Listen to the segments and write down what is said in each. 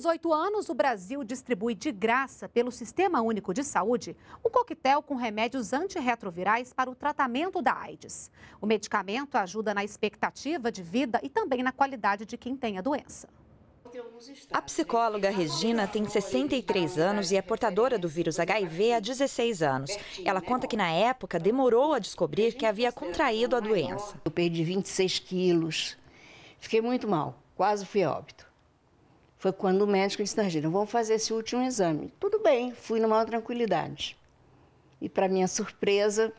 18 anos, o Brasil distribui de graça pelo Sistema Único de Saúde um coquetel com remédios antirretrovirais para o tratamento da AIDS. O medicamento ajuda na expectativa de vida e também na qualidade de quem tem a doença. A psicóloga Regina tem 63 anos e é portadora do vírus HIV há 16 anos. Ela conta que na época demorou a descobrir que havia contraído a doença. Eu perdi 26 quilos, fiquei muito mal, quase fui a óbito. Foi quando o médico disse, Regina, vamos fazer esse último exame. Tudo bem, fui numa tranquilidade. E para minha surpresa,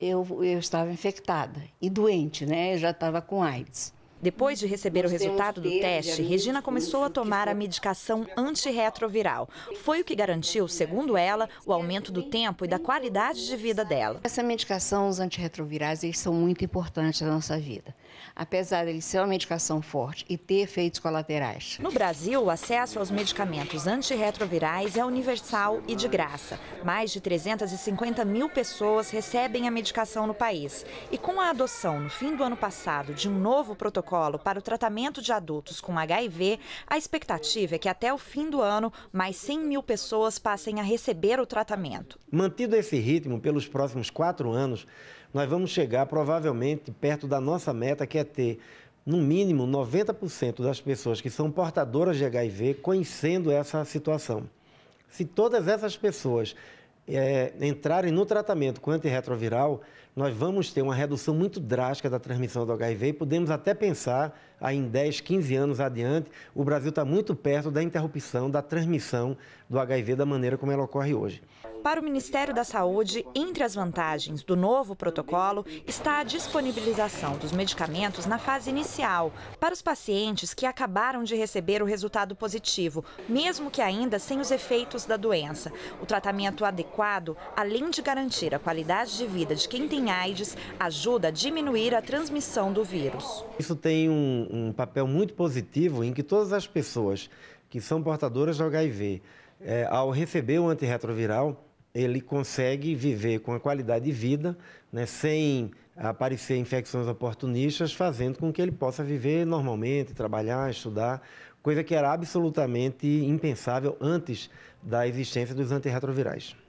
eu estava infectada e doente, né? Eu já estava com AIDS. Depois de receber o resultado do teste, Regina começou a tomar a medicação antirretroviral. Foi o que garantiu, segundo ela, o aumento do tempo e da qualidade de vida dela. Essa medicação, os antirretrovirais, eles são muito importantes na nossa vida. Apesar de eles ser uma medicação forte e ter efeitos colaterais. No Brasil, o acesso aos medicamentos antirretrovirais é universal e de graça. Mais de 350 mil pessoas recebem a medicação no país. E com a adoção, no fim do ano passado, de um novo protocolo para o tratamento de adultos com HIV, a expectativa é que até o fim do ano, mais 100 mil pessoas passem a receber o tratamento. Mantido esse ritmo pelos próximos 4 anos, nós vamos chegar provavelmente perto da nossa meta, que é ter, no mínimo, 90% das pessoas que são portadoras de HIV conhecendo essa situação. Se todas essas pessoas entrarem no tratamento com antirretroviral, nós vamos ter uma redução muito drástica da transmissão do HIV e podemos até pensar, aí em 10, 15 anos adiante, o Brasil está muito perto da interrupção da transmissão do HIV da maneira como ela ocorre hoje. Para o Ministério da Saúde, entre as vantagens do novo protocolo está a disponibilização dos medicamentos na fase inicial, para os pacientes que acabaram de receber o resultado positivo, mesmo que ainda sem os efeitos da doença. O tratamento adequado, além de garantir a qualidade de vida de quem tem AIDS, ajuda a diminuir a transmissão do vírus. Isso tem um papel muito positivo em que todas as pessoas que são portadoras de HIV, ao receber o antirretroviral, ele consegue viver com a qualidade de vida, né, sem aparecer infecções oportunistas, fazendo com que ele possa viver normalmente, trabalhar, estudar, coisa que era absolutamente impensável antes da existência dos antirretrovirais.